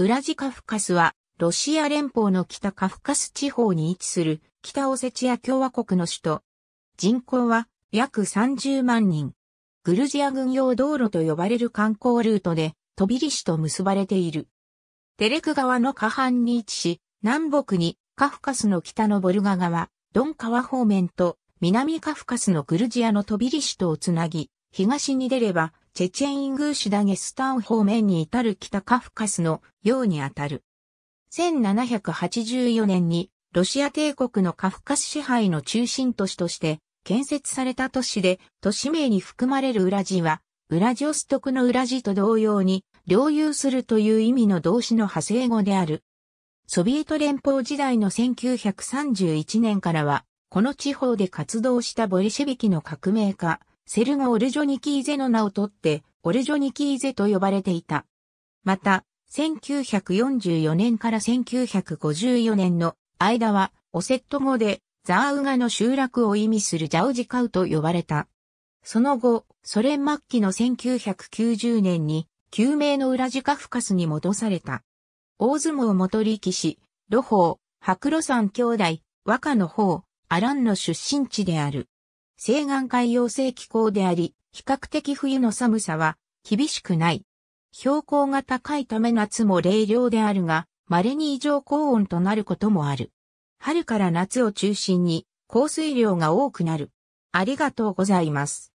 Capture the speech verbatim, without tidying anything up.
ウラジカフカスは、ロシア連邦の北カフカス地方に位置する北オセチア共和国の首都。人口は約さんじゅうまんにん。グルジア軍用道路と呼ばれる観光ルートで、トビリシと結ばれている。テレク川の下半に位置し、南北にカフカスの北のボルガ川、ドン川方面と、南カフカスのグルジアのトビリシとをつなぎ、東に出れば、チェチェイン・グーシュ・ダゲスタン方面に至る北カフカスのようにあたる。せんななひゃくはちじゅうよねんに、ロシア帝国のカフカス支配の中心都市として、建設された都市で、都市名に含まれるウラジは、ウラジオストクのウラジと同様に、領有するという意味の動詞の派生語である。ソビエト連邦時代のせんきゅうひゃくさんじゅういちねんからは、この地方で活動したボリシェビキの革命家、セルゴ・オルジョニキーゼの名を取って、オルジョニキーゼと呼ばれていた。また、せんきゅうひゃくよんじゅうよねんからせんきゅうひゃくごじゅうよねんの間は、オセット語で、ザーウガの集落を意味するジャオジカウと呼ばれた。その後、ソ連末期のせんきゅうひゃくきゅうじゅうねんに、旧名のウラジカフカスに戻された。大相撲元力士、盧鵬、白露山兄弟、若の方、アランの出身地である。西岸海洋性気候であり、比較的冬の寒さは厳しくない。標高が高いため夏も冷涼であるが、稀に異常高温となることもある。春から夏を中心に降水量が多くなる。ありがとうございます。